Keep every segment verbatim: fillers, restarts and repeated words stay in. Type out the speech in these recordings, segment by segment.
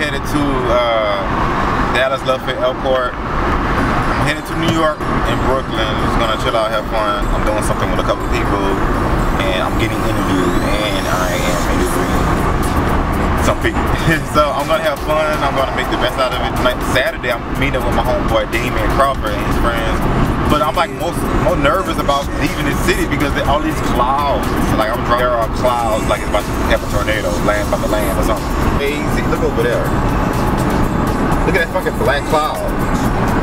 headed to uh, Dallas Love Field Airport. I'm headed to New York and Brooklyn. Just gonna chill out, have fun. I'm doing something with a couple people, and I'm getting interviewed, and I am interviewing some people. So I'm gonna have fun. I'm gonna make the best out of it. Like Saturday, I'm meeting with my homeboy Damien Crawford and his friends. But I'm like most more nervous about leaving the city because there are all these clouds. Like I'm there are clouds, like it's about to have a tornado, land by the land or something. Crazy. Look over there. Look at that fucking black cloud.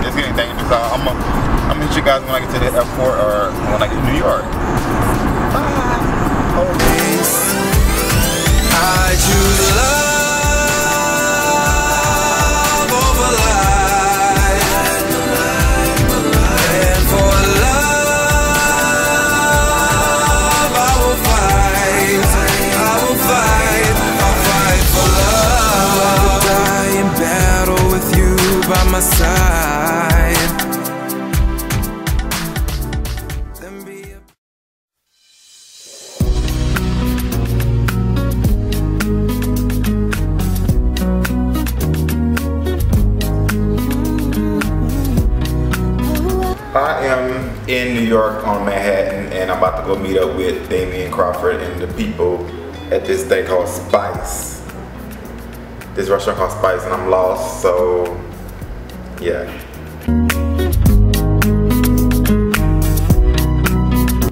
It's getting dangerous. I'm gonna I'm meet you guys when I get to the airport or when I get to New York. Bye. Oh. I choose love over life. In New York on Manhattan, and I'm about to go meet up with Damien Crawford and the people at this thing called Spice. This restaurant called Spice, and I'm lost, so yeah.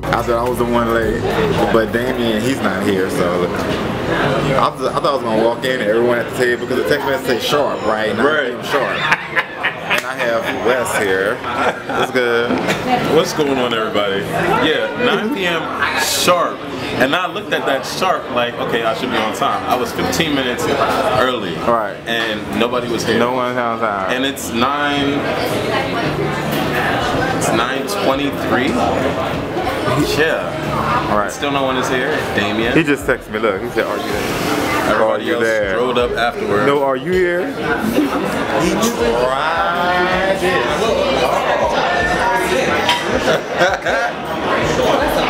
I thought I was the one late, but Damien, he's not here, so I, was, I thought I was gonna walk in and everyone at the table, because the text message says sharp, right? And right. I'm sharp. I have Wes here. What's good? What's going on, everybody? Yeah, nine p m sharp. And I looked at that sharp like, okay, I should be on time. I was fifteen minutes early. Right. And nobody was here. No one on time. And it's nine twenty-three. Yeah. All right. Still no one is here. Damien. He just texted me. Look, he said, "Are you there?" Everybody else strolled up afterwards. No, are you here? He tried.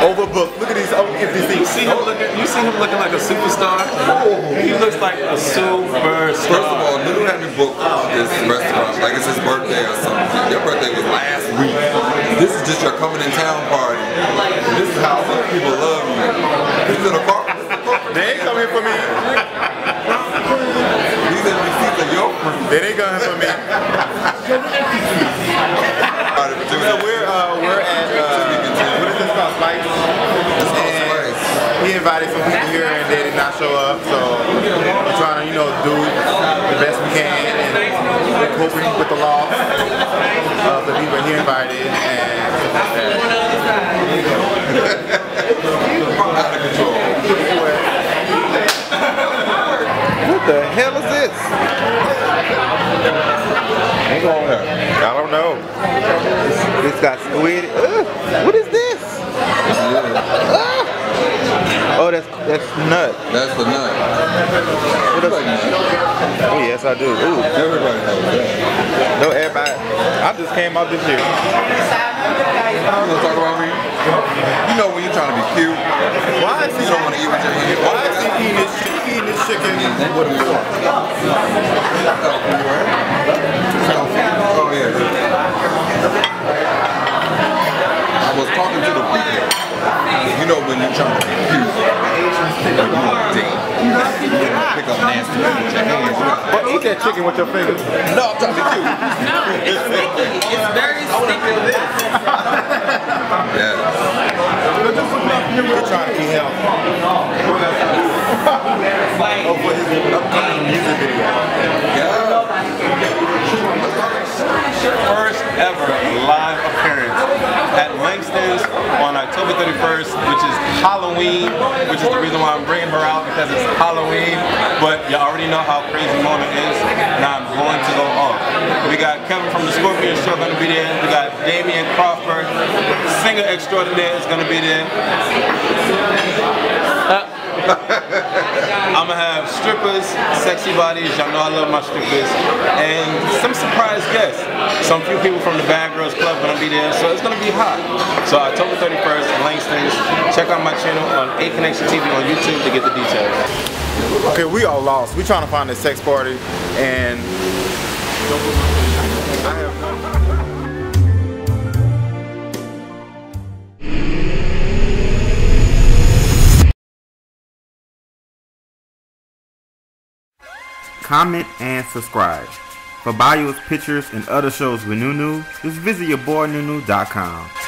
Overbooked. Look at these empty seats. You, you see him looking like a superstar? Oh. He looks like a superstar. First of all, you don't have to book this restaurant like it's his birthday or something. Your birthday was last week. This is just your coming in town party. This is how some people love you. This is an apartment. They ain't coming for me. These empty seats are your friends. They ain't coming for me. So we're, uh, we're at, uh, what is this called, Spice? And he invited some people here and they did not show up, so we're trying to, you know, do the best we can and coping with the law of the people he invited and stuff like that. Out of control. What the hell is this? Hang on here. I don't know. It's, it's got squid. Ugh. What is this? Yeah. Oh, that's that's nut. That's the nut. What else? Oh yes, I do. Ooh. Everybody knows that. No, everybody. I just came out this year. You gonna talk about me? You know when you're trying to be cute. Why is he? You don't want to eat with your hand. Why is he eating this shit? Eating this chicken. What do we want? Oh yeah. I was talking to the people. You know when you're trying to confuse people, you want to date. You want to pick up nasty food with your hands. But eat that chicken with your fingers. No, I'm talking to you. No, it's sticky. It's very sticky. Yeah. We're trying to eat healthy. Oh, for his upcoming music video. Yeah. First ever live appearance at Langston's on October thirty-first, which is Halloween, which is the reason why I'm bringing her out, because it's Halloween, but you already know how crazy Mona is, and I'm going to go off. We got Kevin from the Scorpio Show going to be there, we got Damien Crawford, singer extraordinaire, is going to be there. Uh, I'm gonna have strippers, sexy bodies, y'all know I love my strippers, and some surprise guests. Some few people from the Bad Girls Club gonna be there, so it's gonna be hot. So October thirty-first, Langston's. Check out my channel on A Connection T V on YouTube to get the details. Okay, we all lost. We trying to find a sex party, and I have. Comment and subscribe. For bios, pictures, and other shows with Nunu, just visit your boy Nunu dot com.